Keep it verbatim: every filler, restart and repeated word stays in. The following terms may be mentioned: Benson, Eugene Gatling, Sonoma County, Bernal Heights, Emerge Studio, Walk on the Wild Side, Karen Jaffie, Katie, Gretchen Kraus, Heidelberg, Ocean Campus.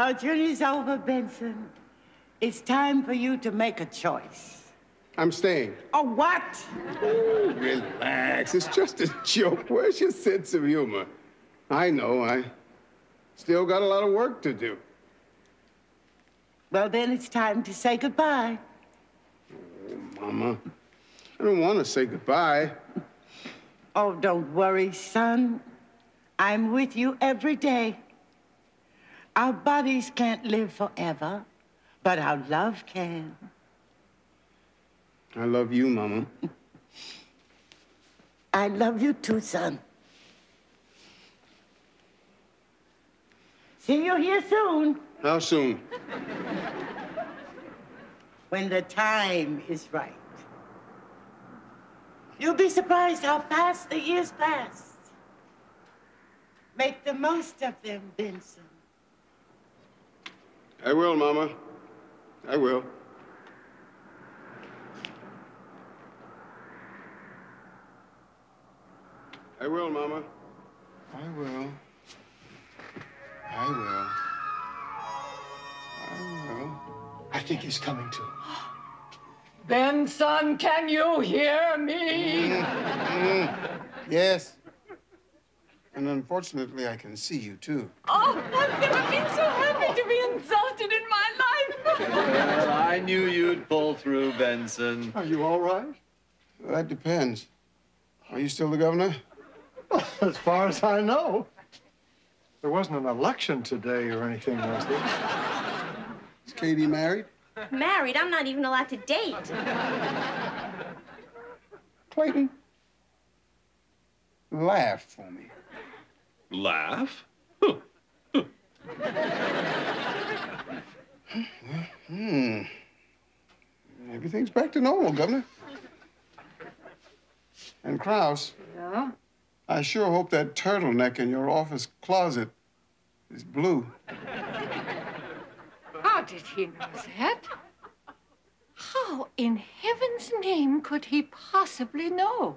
Our journey's over, Benson. It's time for you to make a choice. I'm staying. Oh, what? Ooh, relax. It's just a joke. Where's your sense of humor? I know. I still got a lot of work to do. Well, then it's time to say goodbye. Oh, Mama. I don't want to say goodbye. Oh, don't worry, son. I'm with you every day. Our bodies can't live forever, but our love can. I love you, Mama. I love you too, son. See you here soon. How soon? When the time is right. You'll be surprised how fast the years pass. Make the most of them, Benson. I will, Mama. I will. I will, Mama. I will. I will. I will. I think he's coming too. Benson, can you hear me? Mm-hmm. Yes. And unfortunately, I can see you too. Oh, I've never been so happy to be insulted in my life. Well, I knew you'd pull through, Benson. Are you all right? Well, that depends. Are you still the governor? As far as I know. There wasn't an election today or anything, was there? Is Katie married? Married? I'm not even allowed to date. Clayton, laugh for me. Laugh? Hmm. Everything's back to normal, Governor. And Kraus. Yeah? I sure hope that turtleneck in your office closet is blue. How did he know that? How in heaven's name could he possibly know?